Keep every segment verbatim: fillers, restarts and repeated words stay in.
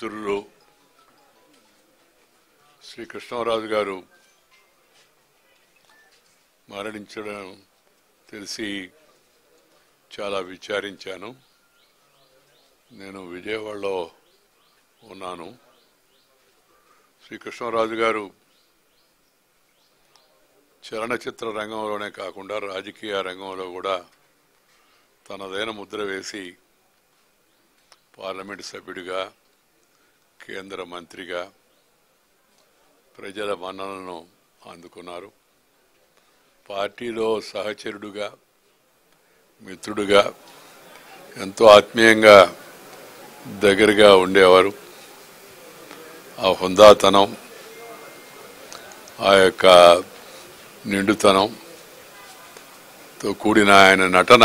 మిత్రులు శ్రీ కృష్ణరాజు గారు మరణించడం తెలిసి చాలా విచారించాను. నేను విజయవాడలో ఉన్నాను. శ్రీ కృష్ణరాజు గారు చలనచిత్ర రంగంలోనే కాకుండా రాజకీయ రంగంలో కూడా తనదైన ముద్ర వేసి పార్లమెంటు సభ్యుడిగా, కేంద్ర మంత్రిగా ప్రజల మన్ననలను అందుకున్నారు. పార్టీలో సహచరుడుగా, మిత్రుడుగా ఎంతో ఆత్మీయంగా దగ్గరగా ఉండేవారు. ఆ హుందాతనం, ఆ యొక్క నిండుతనంతో కూడిన ఆయన నటన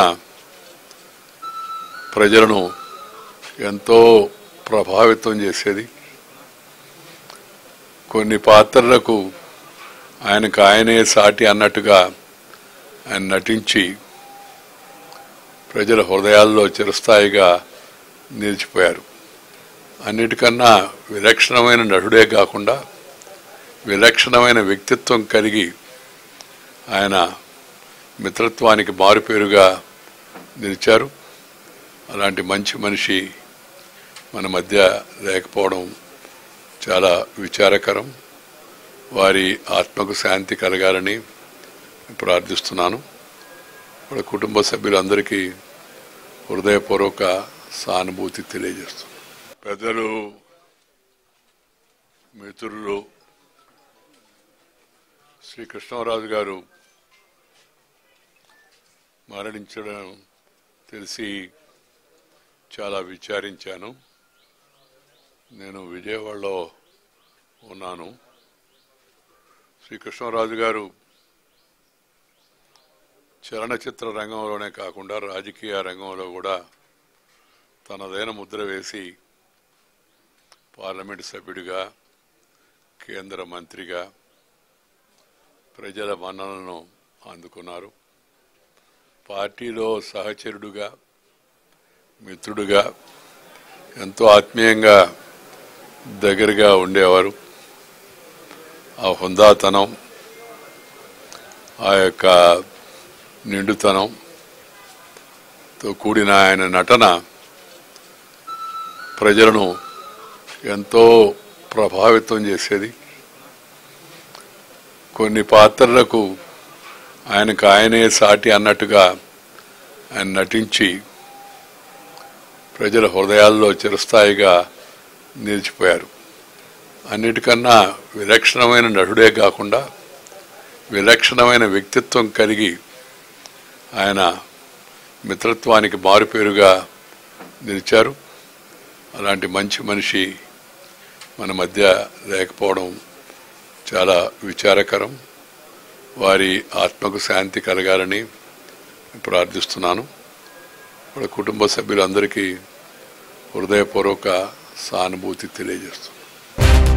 ప్రజలను ఎంతో ప్రభావితం చేసేది. కొన్ని పాత్రలకు ఆయనకు ఆయనే సాటి అన్నట్టుగా ఆయన నటించి ప్రజల హృదయాల్లో చిరస్థాయిగా నిలిచిపోయారు. అన్నిటికన్నా విలక్షణమైన నటుడే కాకుండా విలక్షణమైన వ్యక్తిత్వం కలిగి ఆయన మిత్రత్వానికి మారుపేరుగా నిలిచారు. అలాంటి మంచి మనిషి మన మధ్య లేకపోవడం చాలా విచారకరం. వారి ఆత్మకు శాంతి కలగాలని ప్రార్థిస్తున్నాను. వాళ్ళ కుటుంబ సభ్యులందరికీ హృదయపూర్వక సానుభూతి తెలియజేస్తున్నాను. పెద్దలు, మిత్రులు శ్రీ కృష్ణరాజు గారు మరణించడం తెలిసి చాలా విచారించాను. నేను విజయవాడలో ఉన్నాను. శ్రీ కృష్ణరాజు గారు చలనచిత్ర రంగంలోనే కాకుండా రాజకీయ రంగంలో కూడా తనదైన ముద్ర వేసి పార్లమెంటు సభ్యుడిగా, కేంద్ర మంత్రిగా ప్రజల మన్ననలను అందుకున్నారు. పార్టీలో సహచరుడుగా, మిత్రుడుగా ఎంతో ఆత్మీయంగా దగ్గరగా ఉండేవారు. ఆ హుందాతనం, ఆ యొక్క నిండుతనంతో కూడిన ఆయన నటన ప్రజలను ఎంతో ప్రభావితం చేసేది. కొన్ని పాత్రలకు ఆయనకు ఆయనే సాటి అన్నట్టుగా ఆయన నటించి ప్రజల హృదయాల్లో చిరస్థాయిగా నిలిచిపోయారు. అన్నిటికన్నా విలక్షణమైన నటుడే కాకుండా విలక్షణమైన వ్యక్తిత్వం కలిగి ఆయన మిత్రత్వానికి మారుపేరుగా నిలిచారు. అలాంటి మంచి మనిషి మన మధ్య లేకపోవడం చాలా విచారకరం. వారి ఆత్మకు శాంతి కలగాలని ప్రార్థిస్తున్నాను. వాళ్ళ కుటుంబ సభ్యులందరికీ హృదయపూర్వక సానుభూతి తెలియజేస్తున్నాను.